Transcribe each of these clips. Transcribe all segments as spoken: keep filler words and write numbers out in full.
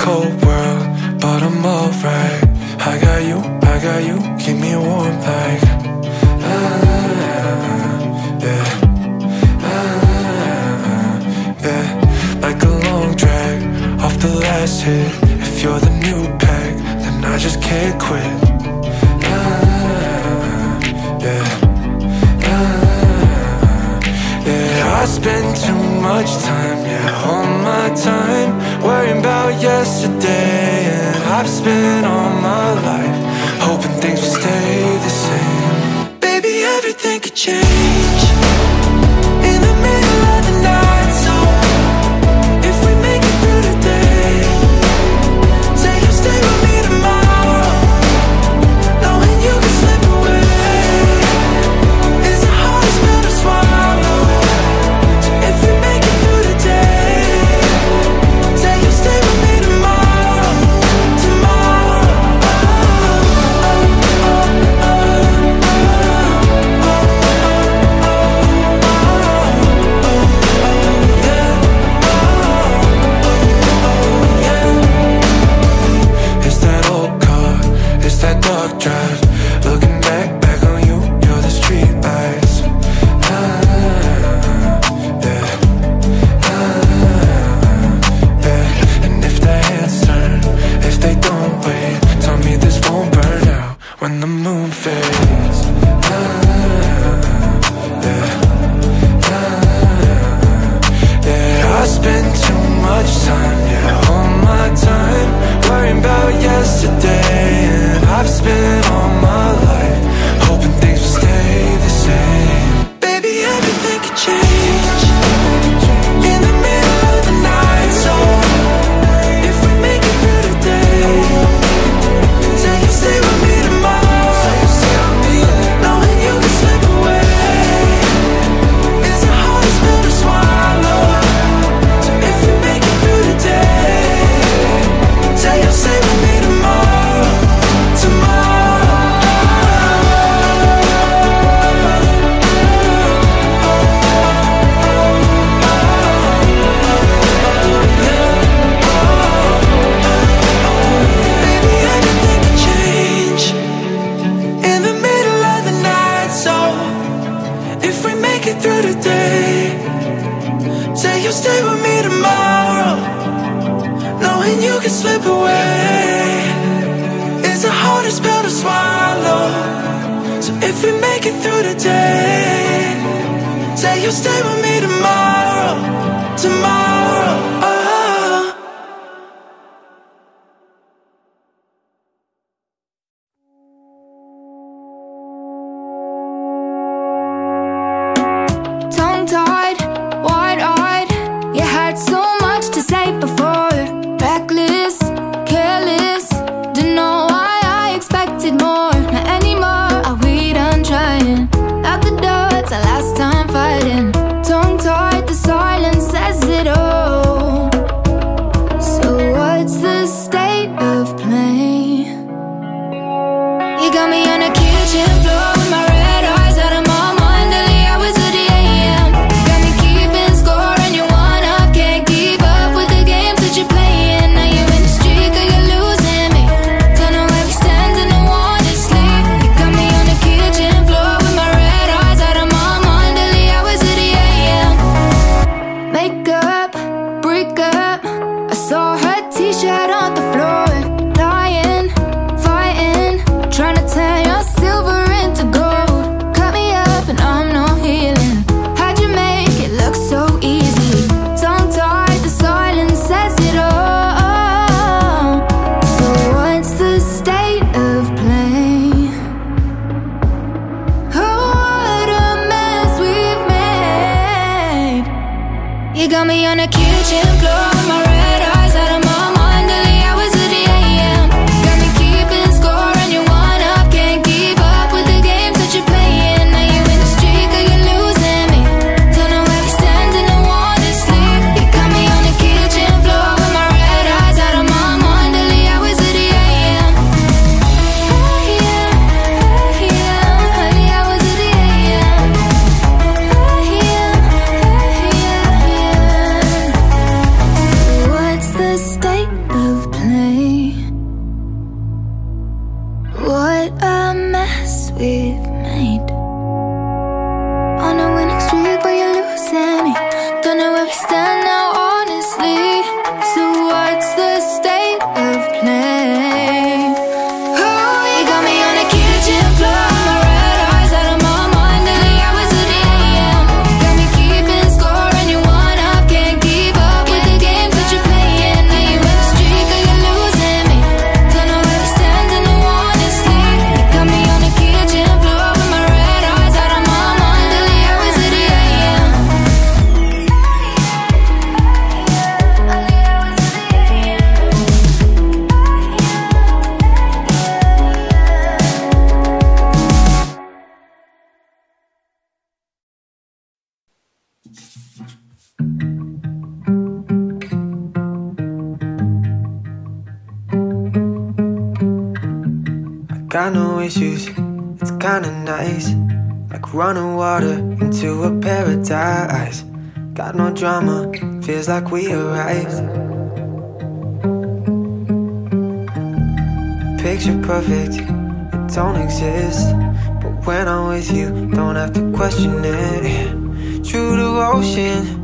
cold world, but I'm alright. I got you, I got you, keep me warm like ah, yeah, ah, yeah. Like a long drag off the last hit. If you're the new pack, then I just can't quit. Ah, yeah, ah, yeah. I spend too much time, yeah, all my time worrying about yesterday. And I've spent all my life hoping things will stay the same. Baby, everything could change in the middle of the night. So if we make it through the day, say you stay with me tomorrow, knowing you can slip away is the hardest pill to swallow. So if we make it through the day, say you stay with me tomorrow, tomorrow. Oh, oh, oh, oh, oh, oh, oh, oh, yeah. Oh, oh, yeah. It's that old car, it's that dark drive. Looking back, back on you, you're the street lights. Ah, yeah, ah, yeah. And if their hands turn, if they don't wait, tell me this won't burn out when the moon fades. Ah, yeah, ah, yeah. I spend too much time, yeah, all my time worrying about yesterday. And I've spent all my life hoping things will stay the same. Baby, everything could change in the middle of the night. So if we make it through the day, say you stay with me tomorrow, knowing you can slip away is the hardest pill to swallow. So if we make it through the day, say you stay with me tomorrow, tomorrow. Baby, everything can change in the middle of the night. So if we make it through the day, say you stay with me tomorrow, knowing you can slip away is the hardest pill to swallow. So if we make it through the day, say you stay with me tomorrow, tomorrow. Oh. Tongue-tied, wide-eyed, you had so much to say before. Reckless, careless, didn't know why I expected more. Not anymore, I wait, I'm trying. Out the door, it's our last time fighting. Tongue-tied, the silence says it all. So what's the state of play? You got me on a kitchen floor, my red eyes out of my mind. Daily hours of the A M, got me keeping score, and you want up, can't keep up with the games that you're playing. Now you're in the streak, or you're losing me. Don't know where we stand, and I wanna sleep. You got me on the kitchen floor with my red eyes out of my mind. Daily hours of the A M. Makeup, break up. I saw her t-shirt on the floor. Dying, fighting, trying to turn your silver into gold. Cut me up and I'm not healing. How'd you make it look so easy? Tongue-tied, the silence says it all. So what's the state of play? Oh, what a mess we've made. You got me on a kitchen floor with my red eyes out of my mind. Daily hours of the A M, got me keeping score, and you want up, can't keep up with the games that you're playing. Now you're in the streak, or you're losing me. Don't know where we stand, and I wanna sleep. You got me on the kitchen floor with my red eyes out of my mind. Daily hours of the A M. Oh yeah, oh yeah, daily hours of the A M. Oh yeah, oh yeah, yeah. So Got no issues, it's kinda nice. Like running water into a paradise. Got no drama, feels like we arrived. Picture perfect, it don't exist. But when I'm with you, don't have to question it. True devotion.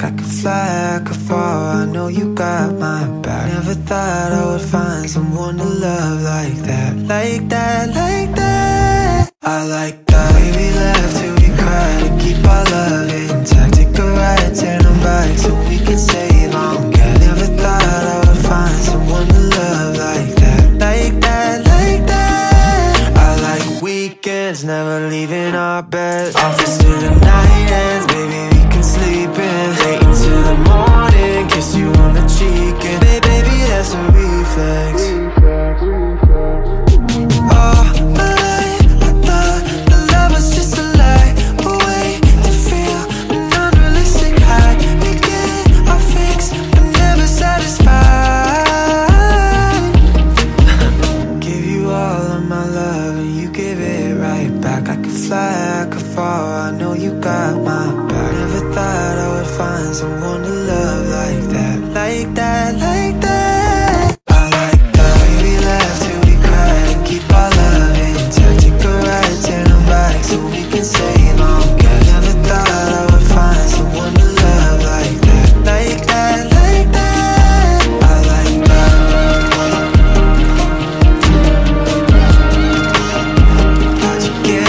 I could fly, I could fall, I know you got my back. Never thought I would find someone to love like that. Like that, like that. I like that. We laugh till we cry to keep our love intact. Take a ride, turn them back so we can save on gas. Never thought I would find someone to love like that. Like that, like that. I like weekends, never leaving our bed. Office till the night ends, baby we can sleep in. I could fall, I know you got my back. Never thought I would find someone to love like that. Like that, like that. I like that. We laugh till we cry and keep our love intact. Take a ride, turn them back so we can save on gas. Never thought I would find someone to love like that. Like that, like that. I like that. How'd you get?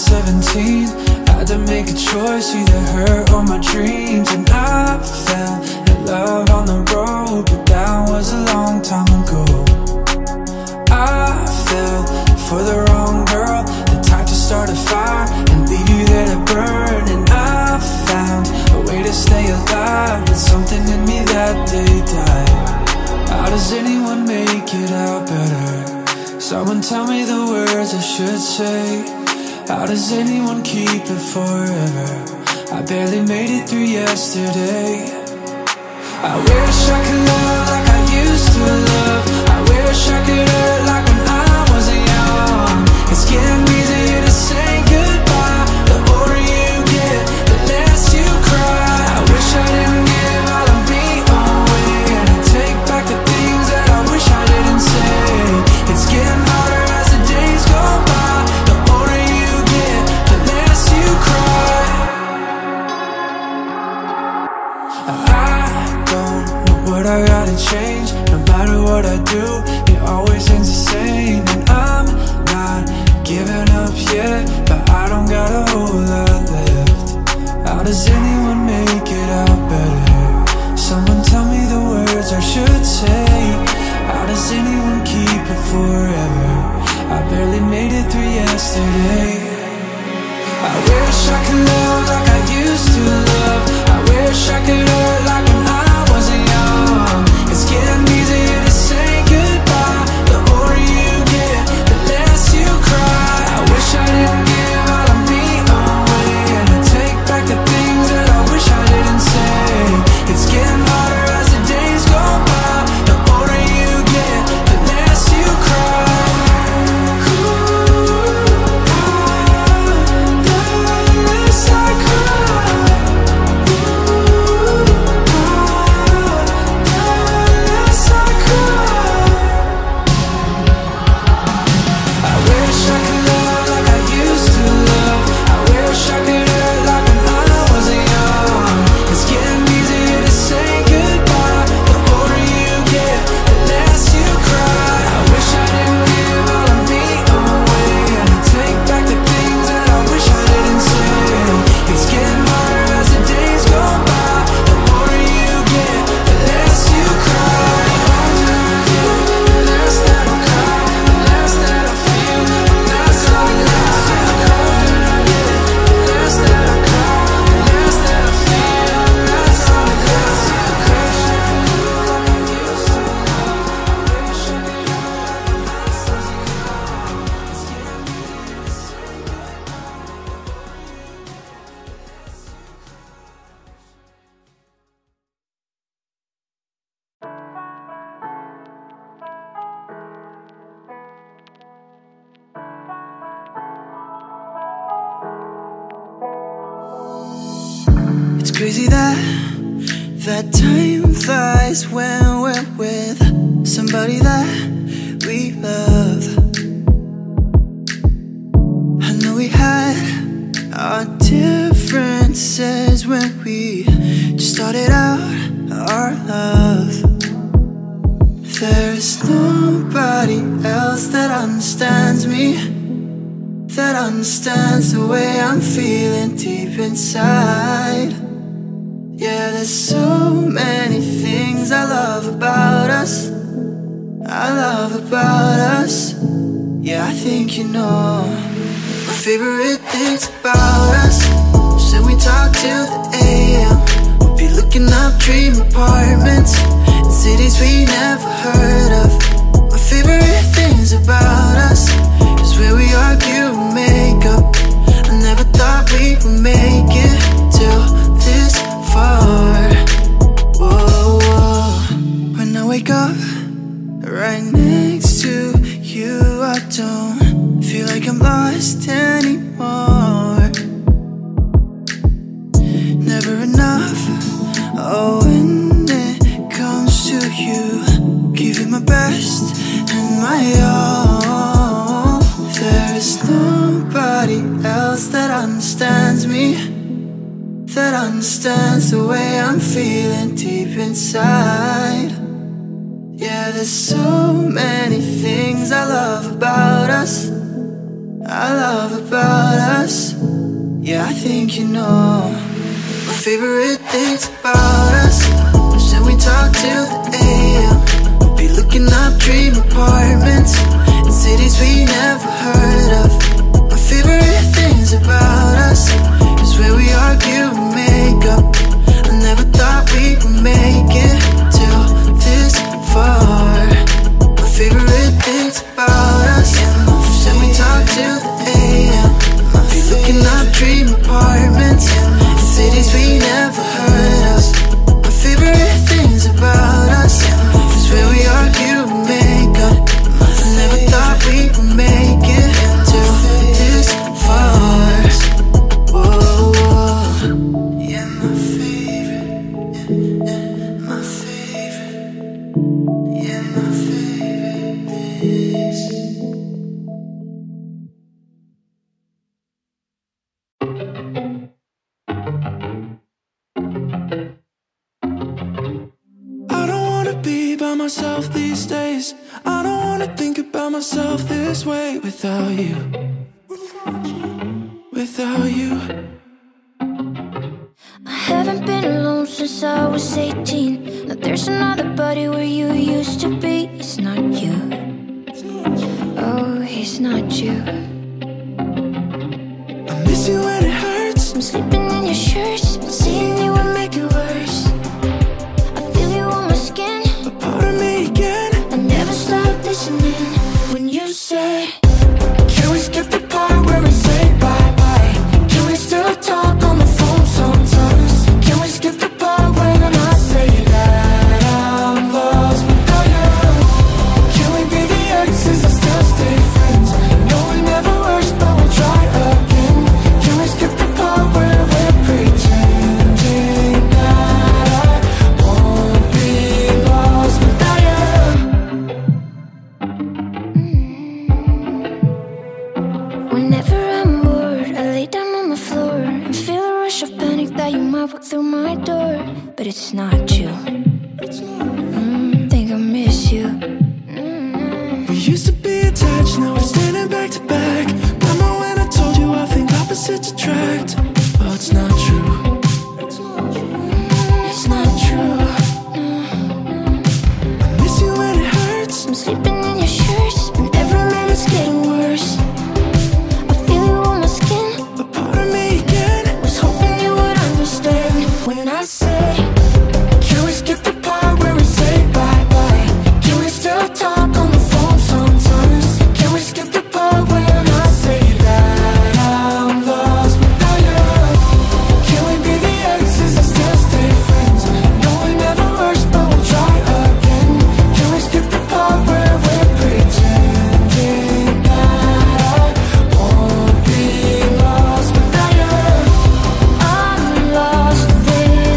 seventeen, had to make a choice, either her or my dreams. And I fell in love on the road, but that was a long time ago. I fell for the wrong girl, the type to start a fire and leave you there to burn. And I found a way to stay alive, but something in me that day died. How does anyone make it out better? Someone tell me the words I should say. How does anyone keep it forever? I barely made it through yesterday. I wish I could love like I used to love. I wish I could hurt like when I wasn't young. It's getting easier to say goodbye. The older you get, the less you cry. I wish I didn't give all of me away, and I take back the things that I wish I didn't say. It's getting harder as the days go by. The older you I gotta change, no matter what I do, it always ends the same. And I'm not giving up yet, but I don't got a whole lot left. How does anyone make it out better? Someone tell me the words I should say. How does anyone keep it forever? I barely made it through yesterday. I wish I could love like I used to love. I wish I could hurt like when I wasn't young. It's getting easier to say goodbye. The older you get, the less you cry. I wish I didn't give all of me away, and I take back the things that I wish I didn't say. crazy that that time flies when we're with somebody that we love. I know we had our differences when we just started out our love. There's nobody else that understands me, that understands the way I'm feeling deep inside. Yeah, there's so many things I love about us, I love about us. Yeah, I think you know my favorite things about us. Should we talk till the A M? We'll be looking up dream apartments in cities we never heard of. My favorite things about us is where we argue and make up. I never thought we would make it till this far. Whoa, whoa. When I wake up right next to you, I don't feel like I'm lost anymore. Never enough. Oh, when it comes to you, give it my best and my all. There's nobody else that understands me, that understands the way I'm feeling deep inside. Yeah, there's so many things I love about us, I love about us. Yeah, I think you know my favorite things about us. Should we talk till the A M? We'll be looking up dream apartments in cities we never heard of. My favorite things about us is where we argue and make up. I never thought we would make it till this far. My favorite things about us, should we talk till the A M? Be looking up dream apartments in cities we never heard of. My favorite things about us is where we argue and make up. I never thought we would make it till this far. Whoa, whoa. Yeah, my favorite. Yeah, yeah, my favorite. Yeah, my favorite things. Myself these days, I don't wanna think about myself this way. Without you, without you, I haven't been alone since I was eighteen. Now there's another body where you used to be. It's not you, oh, he's not you. I miss you when it hurts. I'm sleeping in your shirts, but seeing you would make it worse. When you say, can we skip the part where we say bye-bye? Can we still talk on the phone sometimes? Can we skip the part when I say that I'm lost without you? Can we be the exes and still stay friends? No, it never works, but we'll try again. Can we skip the part where we're pretending that I won't be lost without you? Walk through my door, but it's not you. Mm, think I miss you. Mm. We used to be attached, now we're standing back to back. Remember when I told you I think opposites attract? Oh, it's not true. It's not true. I miss you when it hurts. I'm sleeping in your shirts, and every minute's getting worse. When I say, can we skip the part where we say bye-bye? Can we still talk on the phone sometimes? Can we skip the part when I say that I'm lost without you? Can we be the exes and still stay friends? No, it never works, but we'll try again. Can we skip the part where we're pretending that I won't be lost without you? I'm lost. Yeah.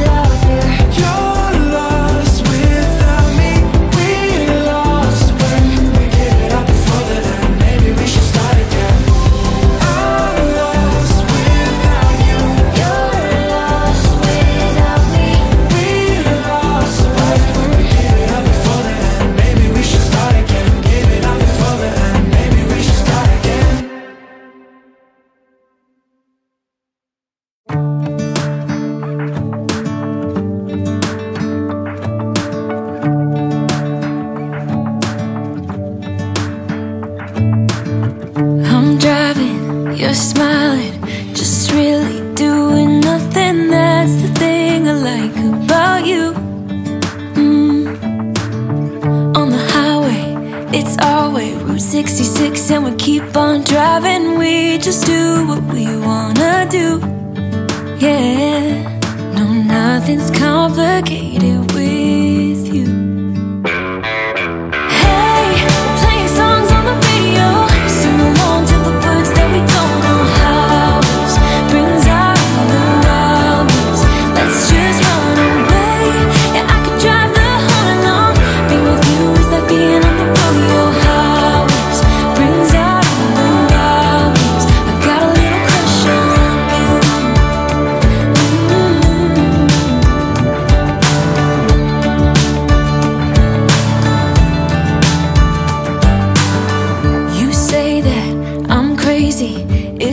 and we keep on driving. We just do what we wanna do. Yeah, no, nothing's complicated with you. Hey, we're playing songs on the radio, sing along to the words that we don't know how. This brings out the hours. Let's just run away. Yeah, I could drive the whole night long. Being with you is like being on the rodeo.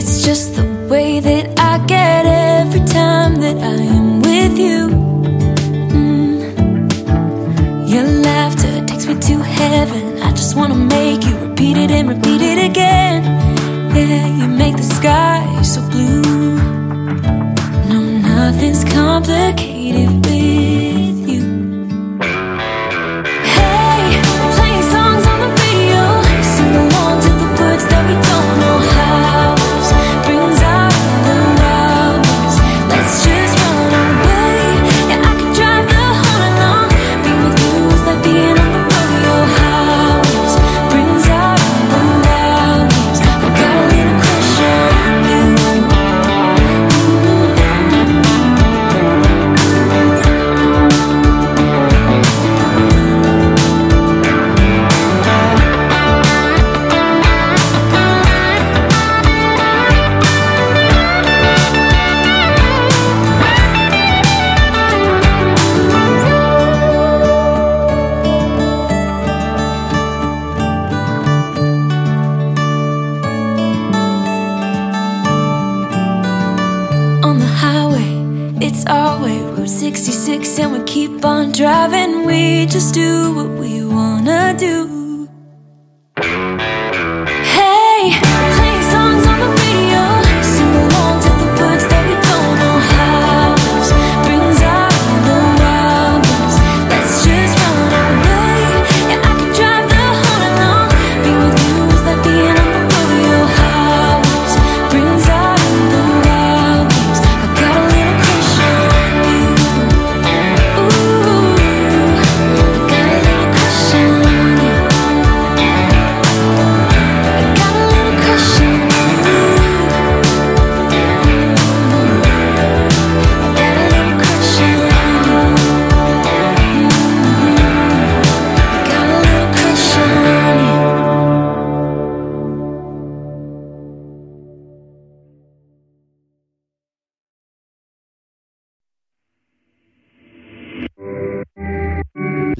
It's just the way that I get every time that I am with you. mm. Your laughter takes me to heaven. I just wanna make you repeat it and repeat it again. Yeah, you make the sky so blue. No, nothing's complicated with you. Hey, we're playing songs on the radio, sing along to the words that we don't know how. sixty-six and we keep on driving. We just do what we wanna do.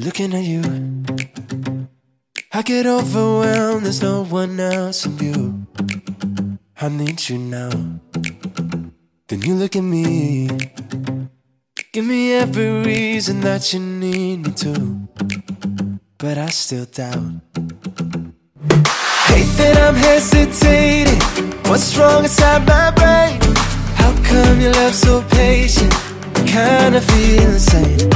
Looking at you, I get overwhelmed. There's no one else but you. I need you now. Then you look at me, give me every reason that you need me to, but I still doubt. Hate that I'm hesitating. What's wrong inside my brain? How come your love's so patient? I kinda feel insane.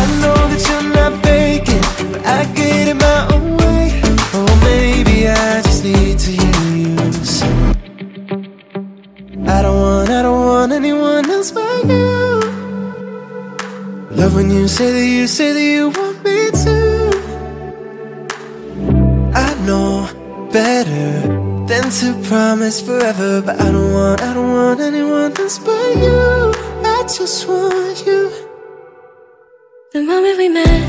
I know that you're not faking, but I get in my own way. Oh, maybe I just need to hear you say, I don't want, I don't want anyone else but you. Love when you say that you, say that you want me to. I know better than to promise forever, but I don't want, I don't want anyone else but you. I just want you. The moment we met,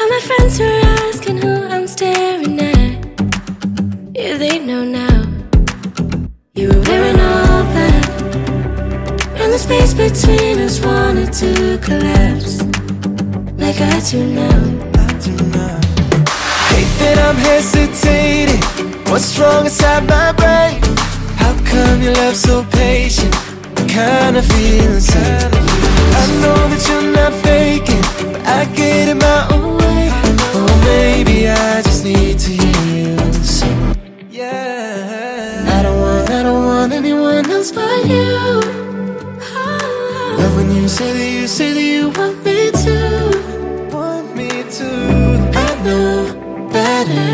all my friends were asking who I'm staring at. Yeah, they know now. You were wearing all black, and the space between us wanted to collapse, like I do now. I do now. Hate that I'm hesitating. What's wrong inside my brain? How come your love's so patient? I kinda feel inside. I know that you're not faking, but I get in my own way. Oh, maybe I just need to hear you say, yeah, I don't want, I don't want anyone else but you. Love when you say that you, say that you want me to, want me to. I know better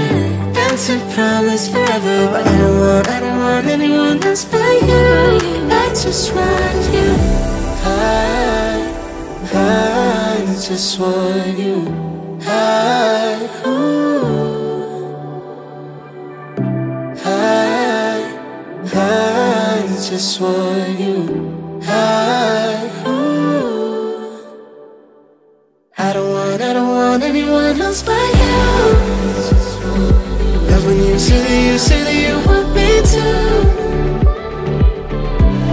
than That's a promise forever. I don't want, I don't want anyone else but you. I just want you. I, I just want you. I, ooh. I, I just want you. I, ooh. I don't want, I don't want anyone else but you. When you say that you say that you want me to,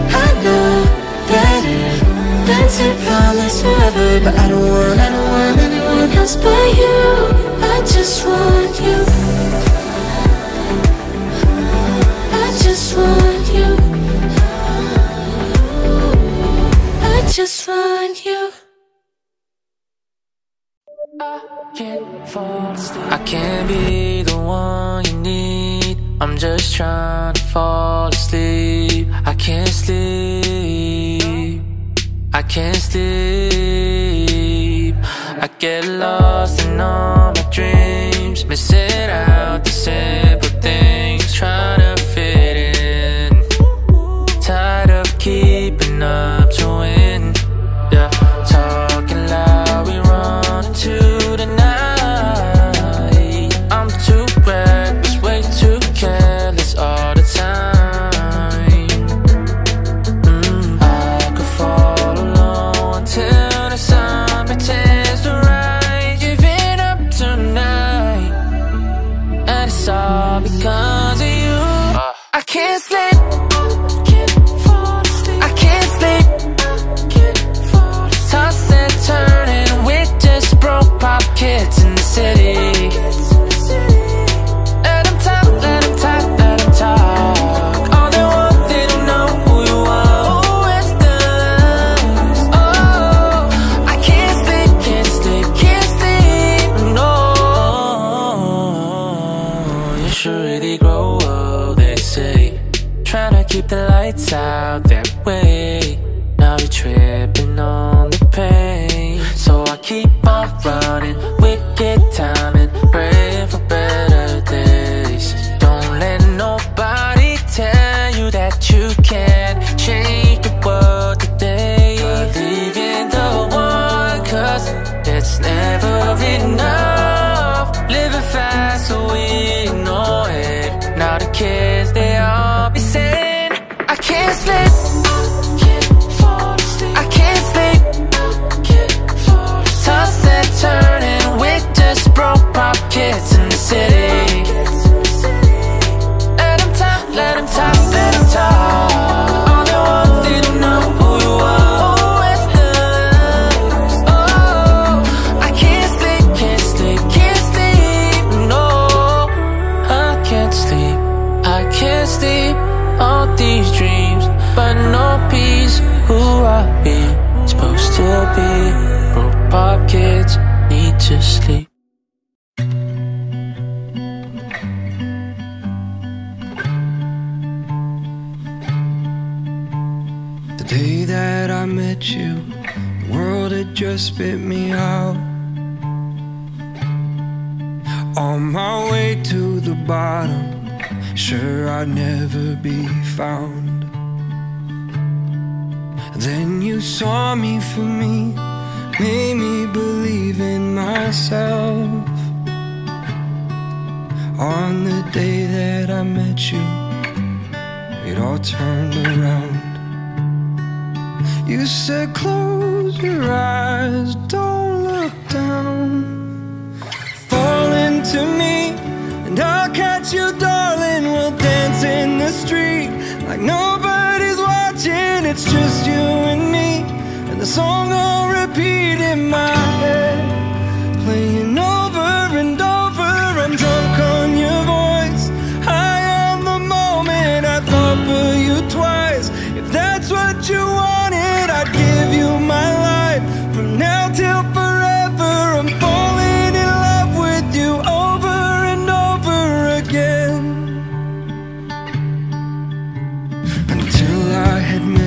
I know that it, that's a promise forever. But I don't want, I don't want anyone else but you. I just want you. I just want you. I just want you. I can't fall asleep. I can't be the one you need. I'm just trying to fall asleep. I can't sleep. I can't sleep. I get lost in all my dreams, missing out the simple things, trying to fit in. Tired of keeping up to win. Yeah, talking loud, we run to.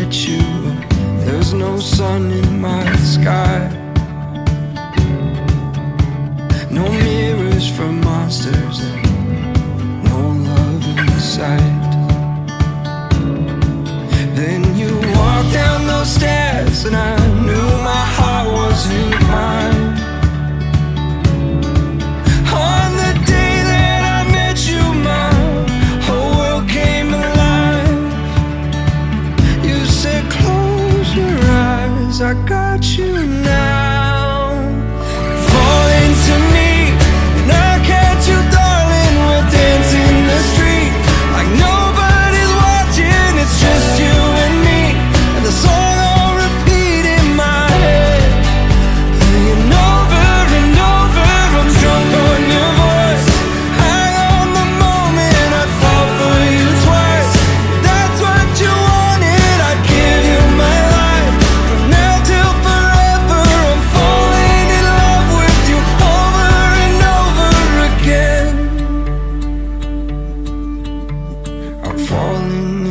You, there's no sun in my sky. without you now. Fall into me and I'll catch you, darling. We'll dance in the street like nobody's watching. It's just you and me, and the song I'll repeat in my head, playing over and over. I'm drunk on your voice, hang on the moment. I fall for you twice. If that's what you wanted, I'd give you my life. From now till forever, I'm falling in love with you over and over again. I'm falling in love with you.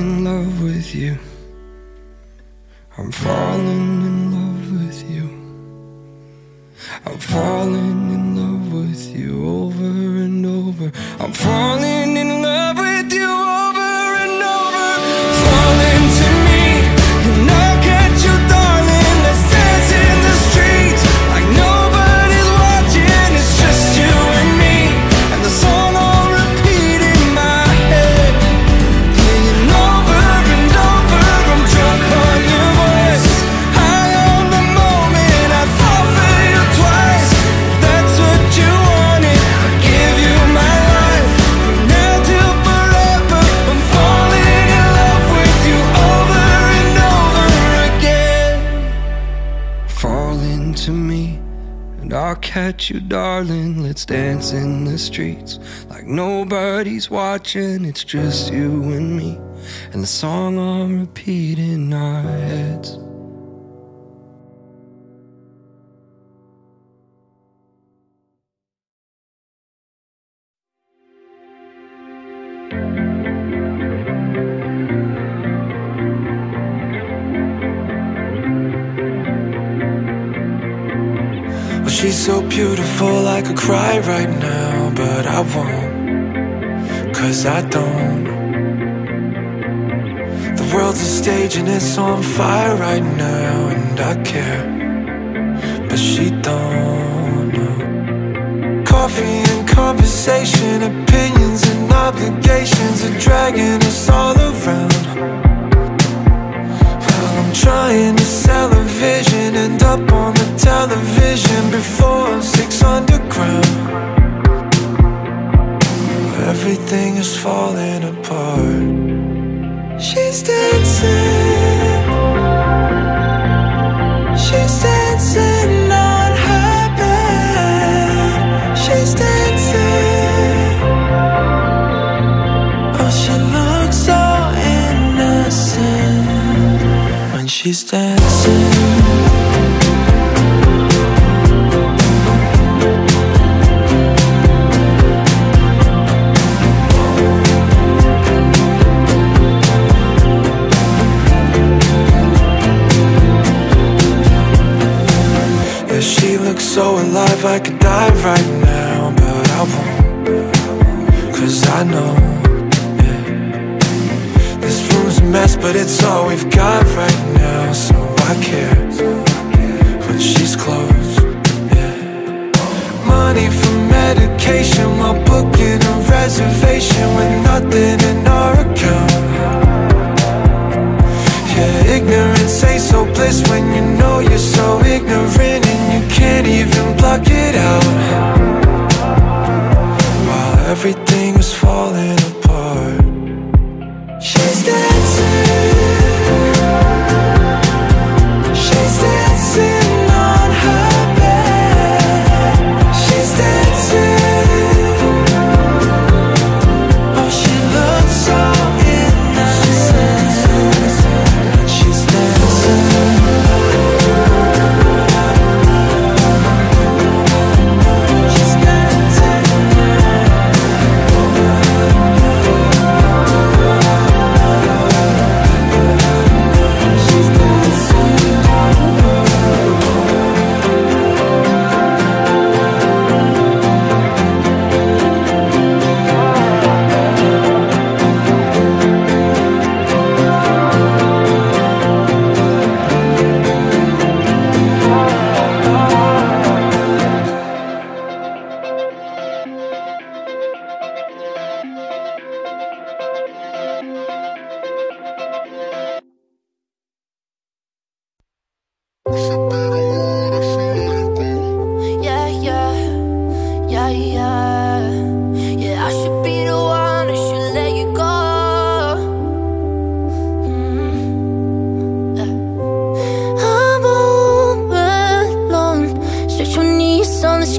I'm falling in love with you. I'm falling in love with you over and over. I'm falling in love with you over and over. Fall into me and I'll catch you, darling. Let's dance in the street like nobody's watching. It's just you and me, and the song I'll repeat in my head, playing over and over. I'm drunk on your voice, high on the moment. I fall for you twice. If that's what you wanted, I'll give you my life. From now till forever, I'm falling in love with you over and over again. Fall into me and I'll catch you, darling. Let's dance in the streets like nobody's watching. It's just you and me, and the song on repeat in our heads. Well, she's so beautiful I could cry right now, but I won't, cause I don't. The world's a stage and it's on fire right now, and I care, but she don't know. Coffee and conversation, opinions and obligations are dragging us all around. Well, I'm trying to sell her vision, end up on the television before I'm six underground. Everything is falling apart. She's dancing, she's dancing on her bed. She's dancing, oh, she looks so innocent when she's dancing. So alive I could die right now, but I won't, cause I know, yeah. This room's a mess but it's all we've got right now, so I care when she's close, yeah. Money for medication while booking a reservation with nothing in our account. Yeah, ignorance ain't so bliss when you know you're so ignorant and you can't even block it out. While everything is falling apart, she's dancing, she's dancing on her bed. She's dancing, oh, she looks so innocent. She's dancing. She's dancing.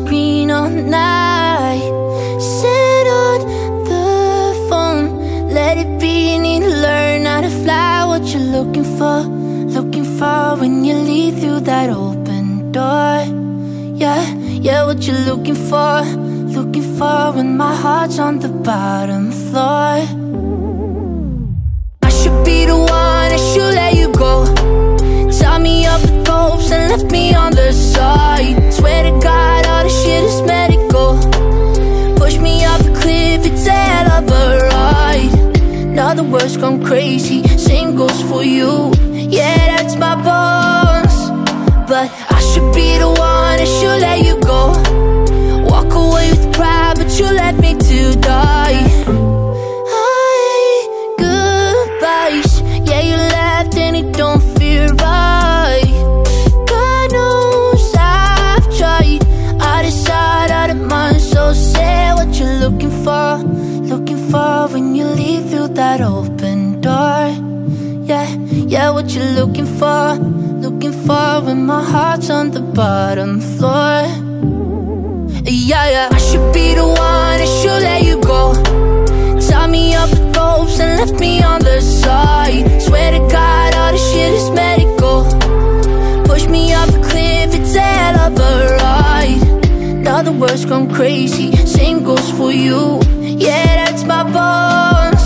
screen all night. Sit on the phone, let it be, you need to learn how to fly. What you're looking for, looking for when you leave through that open door. Yeah, yeah, what you're looking for, looking for when my heart's on the bottom floor. I should be the one, I should let you go. Tie me up with ropes and left me on the side. Swear to God, all this shit is medical. Push me off a cliff, it's a hell of a ride. Now the words gone crazy, same goes for you. Yeah, that's my boss, but I should be the one, I should let you go. Walk away with pride, but you left me to die. I, goodbyes, yeah, you left and it don't feel right. God knows I've tried, I decide out of mind. So say what you're looking for, looking for when you leave through that open door. Yeah, yeah, what you're looking for, looking for when my heart's on the bottom floor. Yeah, yeah, I should be the one, I should let you go. Tie me up with ropes and left me on the side. Swear to God, all this shit is medical. Push me off a cliff, it's a hell of a ride. Now the words gone crazy, same goes for you. Yeah, that's my boss,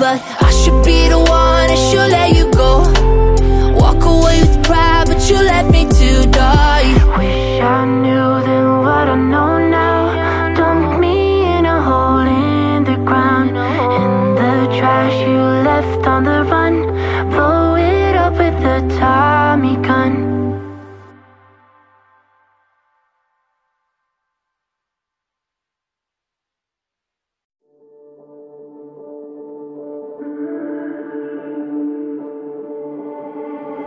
but I should be the one, I should let you go. Walk away with pride, but you left me to die. Wish I knew that. I know now, dumped me in a hole in the ground. In the trash you left on the run, blow it up with a Tommy gun.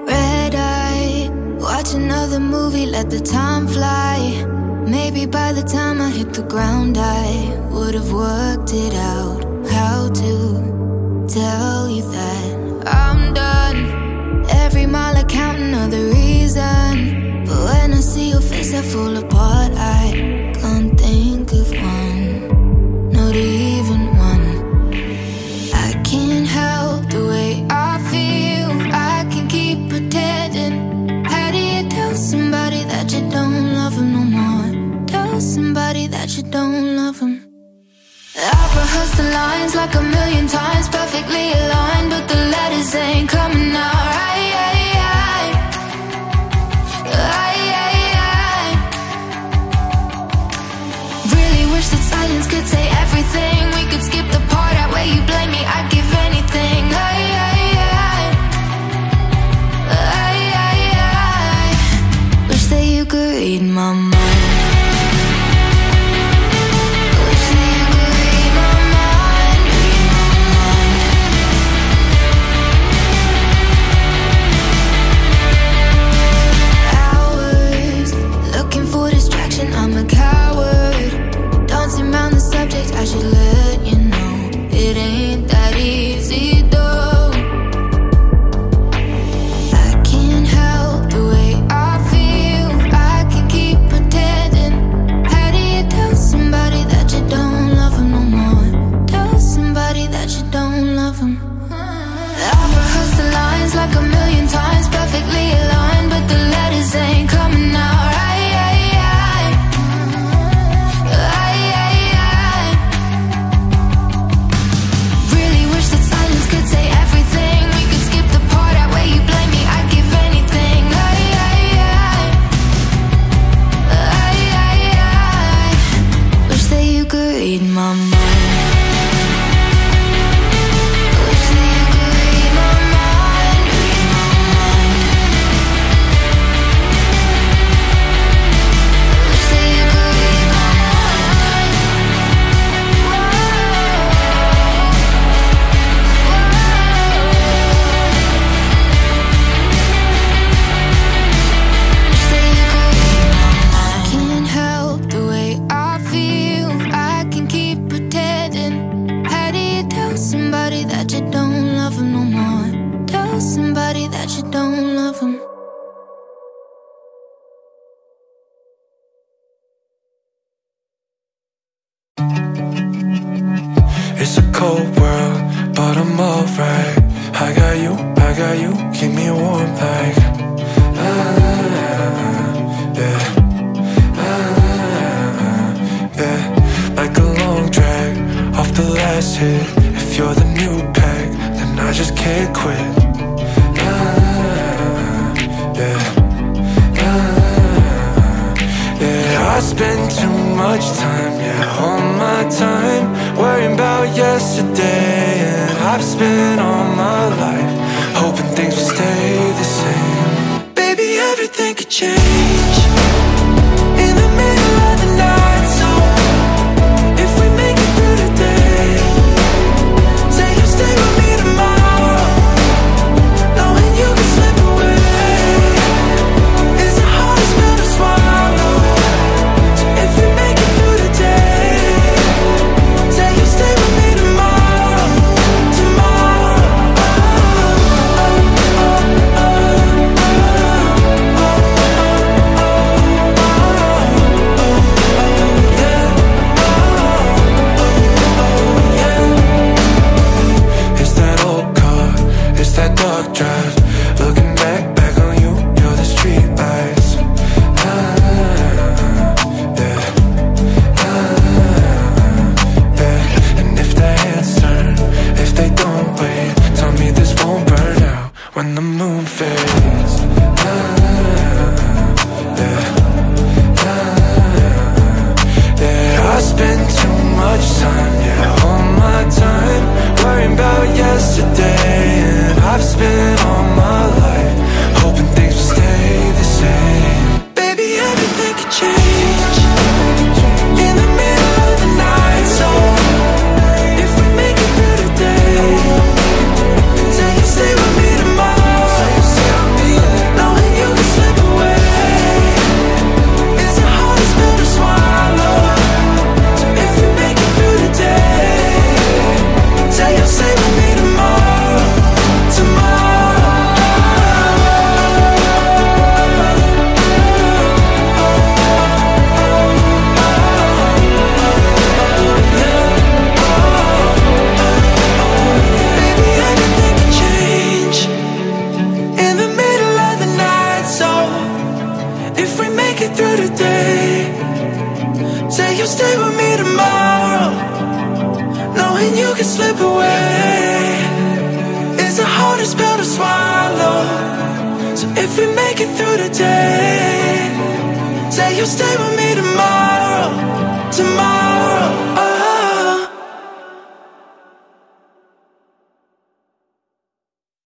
Red eye, watch another movie, let the time fly. Maybe by the time I hit the ground I would've worked it out, how to tell you that I'm done. Every mile I count another reason, but when I see your face I fall apart. I can't think of one, not even one. I can't help the way I feel, I can keep pretending. How do you tell somebody that you don't love them no more? Somebody that you don't love them. I've rehearsed the lines like a million times, perfectly aligned, but the letters ain't coming out right. Right, right, right, right. Really wish that silence could say everything. We could skip the part out where you blame me. I'd give anything. Right, right, right. Right, right, right. Wish that you could read my mind. I should let you know, it ain't that easy though. I can't help the way I feel, I can keep pretending. shit. If you're the new pack, then I just can't quit. Nah, yeah. Nah, yeah. I spend too much time, yeah, all my time worrying about yesterday. And I've spent all my life hoping things will stay the same. Baby, everything could change in the middle of the night, so if we make it through the day, say you stay with me tomorrow, knowing you can slip away. It's the hardest pill to swallow, so if we make it through the day, say you stay with me tomorrow, tomorrow. Oh, oh, oh, oh, tomorrow, tomorrow.